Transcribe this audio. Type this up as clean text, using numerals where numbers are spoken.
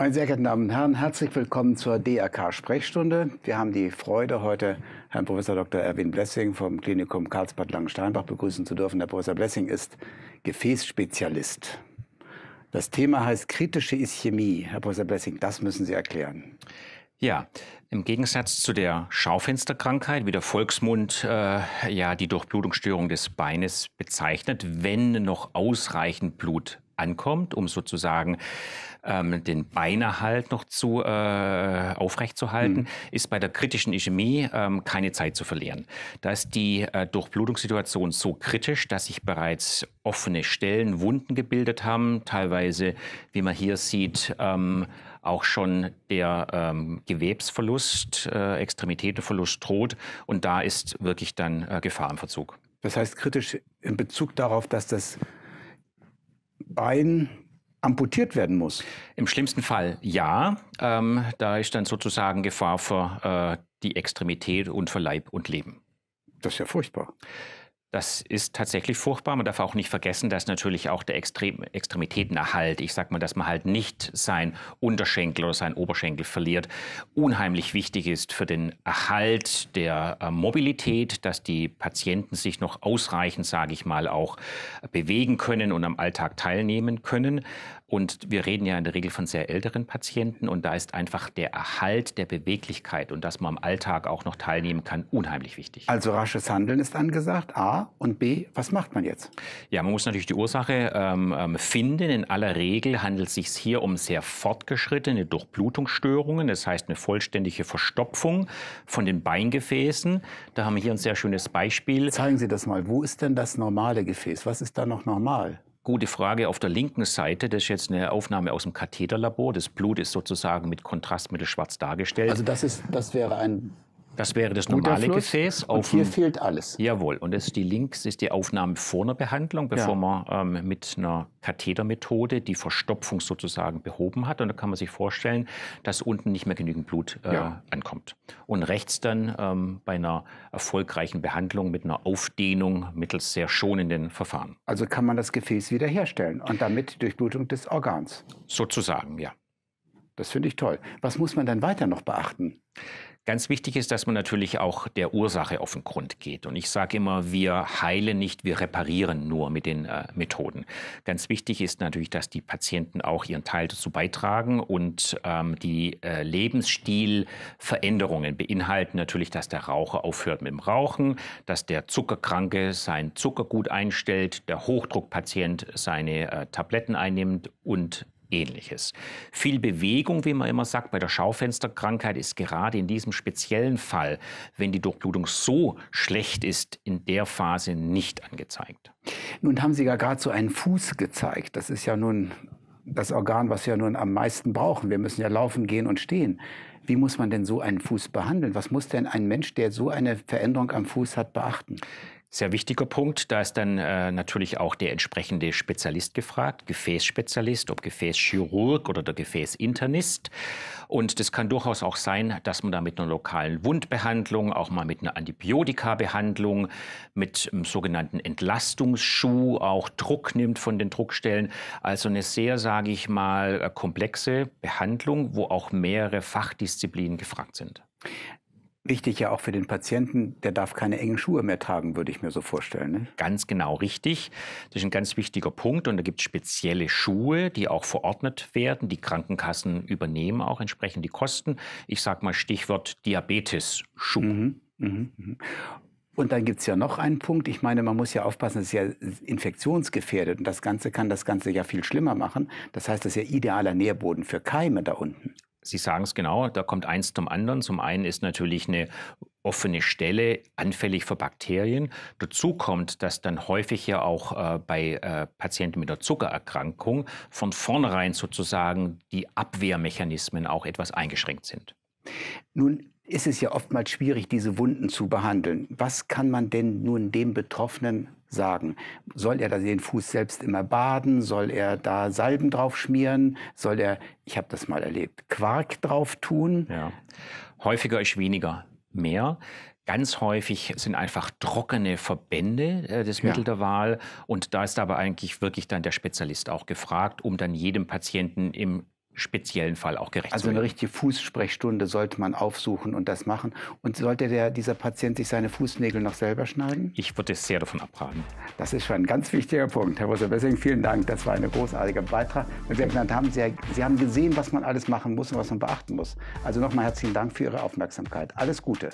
Meine sehr geehrten Damen und Herren, herzlich willkommen zur DRK-Sprechstunde. Wir haben die Freude, heute Herrn Prof. Dr. Erwin Blessing vom Klinikum Karlsbad-Langensteinbach begrüßen zu dürfen. Herr Prof. Blessing ist Gefäßspezialist. Das Thema heißt kritische Ischämie. Herr Prof. Blessing, das müssen Sie erklären. Ja, im Gegensatz zu der Schaufensterkrankheit, wie der Volksmund die Durchblutungsstörung des Beines bezeichnet, wenn noch ausreichend Blut ankommt, um sozusagen den Beinerhalt noch zu aufrechtzuerhalten, ist bei der kritischen Ischämie keine Zeit zu verlieren. Da ist die Durchblutungssituation so kritisch, dass sich bereits offene Stellen, Wunden gebildet haben, teilweise, wie man hier sieht, auch schon der Gewebsverlust, Extremitätenverlust droht, und da ist wirklich dann Gefahr im Verzug. Das heißt kritisch in Bezug darauf, dass das Bein amputiert werden muss? Im schlimmsten Fall ja. Da ist dann sozusagen Gefahr für die Extremität und für Leib und Leben. Das ist ja furchtbar. Das ist tatsächlich furchtbar. Man darf auch nicht vergessen, dass natürlich auch der Extremitätenerhalt, ich sag mal, dass man halt nicht sein Unterschenkel oder sein Oberschenkel verliert, unheimlich wichtig ist für den Erhalt der Mobilität, dass die Patienten sich noch ausreichend, sage ich mal, auch bewegen können und am Alltag teilnehmen können. Und wir reden ja in der Regel von sehr älteren Patienten, und da ist einfach der Erhalt der Beweglichkeit und dass man am Alltag auch noch teilnehmen kann, unheimlich wichtig. Also rasches Handeln ist angesagt, A, und B, was macht man jetzt? Ja, man muss natürlich die Ursache finden. In aller Regel handelt es sich hier um sehr fortgeschrittene Durchblutungsstörungen, das heißt eine vollständige Verstopfung von den Beingefäßen. Da haben wir hier ein sehr schönes Beispiel. Zeigen Sie das mal, wo ist denn das normale Gefäß? Was ist da noch normal? Gute Frage. Auf der linken Seite, das ist jetzt eine Aufnahme aus dem Katheterlabor. Das Blut ist sozusagen mit Kontrastmittel schwarz dargestellt. Also das wäre das normale Gefäß. Und hier fehlt alles. Jawohl. Und das ist links ist die Aufnahme vor einer Behandlung, bevor man mit einer Kathetermethode die Verstopfung sozusagen behoben hat. Und da kann man sich vorstellen, dass unten nicht mehr genügend Blut ankommt. Und rechts dann bei einer erfolgreichen Behandlung mit einer Aufdehnung mittels sehr schonenden Verfahren. Also kann man das Gefäß wiederherstellen und damit die Durchblutung des Organs? Sozusagen, ja. Das finde ich toll. Was muss man dann weiter noch beachten? Ganz wichtig ist, dass man natürlich auch der Ursache auf den Grund geht. Und ich sage immer, wir heilen nicht, wir reparieren nur mit den Methoden. Ganz wichtig ist natürlich, dass die Patienten auch ihren Teil dazu beitragen, und die Lebensstilveränderungen beinhalten natürlich, dass der Raucher aufhört mit dem Rauchen, dass der Zuckerkranke sein Zuckergut einstellt, der Hochdruckpatient seine Tabletten einnimmt und Ähnliches. Viel Bewegung, wie man immer sagt, bei der Schaufensterkrankheit ist gerade in diesem speziellen Fall, wenn die Durchblutung so schlecht ist, in der Phase nicht angezeigt. Nun haben Sie ja gerade so einen Fuß gezeigt. Das ist ja nun das Organ, was wir nun am meisten brauchen. Wir müssen ja laufen, gehen und stehen. Wie muss man denn so einen Fuß behandeln? Was muss denn ein Mensch, der so eine Veränderung am Fuß hat, beachten? Sehr wichtiger Punkt, da ist dann natürlich auch der entsprechende Spezialist gefragt, Gefäßspezialist, ob Gefäßchirurg oder der Gefäßinternist. Und das kann durchaus auch sein, dass man da mit einer lokalen Wundbehandlung, auch mal mit einer Antibiotikabehandlung, mit einem sogenannten Entlastungsschuh auch Druck nimmt von den Druckstellen. Also eine sehr, sage ich mal, komplexe Behandlung, wo auch mehrere Fachdisziplinen gefragt sind. Wichtig ja auch für den Patienten, der darf keine engen Schuhe mehr tragen, würde ich mir so vorstellen. Ne? Ganz genau richtig. Das ist ein ganz wichtiger Punkt, und da gibt es spezielle Schuhe, die auch verordnet werden. Die Krankenkassen übernehmen auch entsprechend die Kosten. Ich sage mal Stichwort Diabetes-Schuh. Und dann gibt es ja noch einen Punkt. Ich meine, man muss ja aufpassen, das ist ja infektionsgefährdet, und das Ganze kann das Ganze ja viel schlimmer machen. Das heißt, das ist ja idealer Nährboden für Keime da unten. Sie sagen es genau, da kommt eins zum anderen. Zum einen ist natürlich eine offene Stelle anfällig für Bakterien. Dazu kommt, dass dann häufig ja auch bei Patienten mit der Zuckererkrankung von vornherein sozusagen die Abwehrmechanismen auch etwas eingeschränkt sind. Nun ist es ja oftmals schwierig, diese Wunden zu behandeln. Was kann man denn nun dem Betroffenen sagen? Soll er da den Fuß selbst immer baden? Soll er da Salben drauf schmieren? Soll er, ich habe das mal erlebt, Quark drauf tun? Ja. Häufiger ist weniger mehr. Ganz häufig sind einfach trockene Verbände das Mittel der Wahl. Und da ist aber eigentlich wirklich dann der Spezialist auch gefragt, um dann jedem Patienten im speziellen Fall auch gerecht zu werden. Also eine richtige Fußsprechstunde sollte man aufsuchen und das machen. Und sollte dieser Patient sich seine Fußnägel noch selber schneiden? Ich würde es sehr davon abraten. Das ist schon ein ganz wichtiger Punkt, Herr Professor Blessing. Vielen Dank, das war ein großartiger Beitrag. Und wir haben Sie haben gesehen, was man alles machen muss und was man beachten muss. Also nochmal herzlichen Dank für Ihre Aufmerksamkeit. Alles Gute.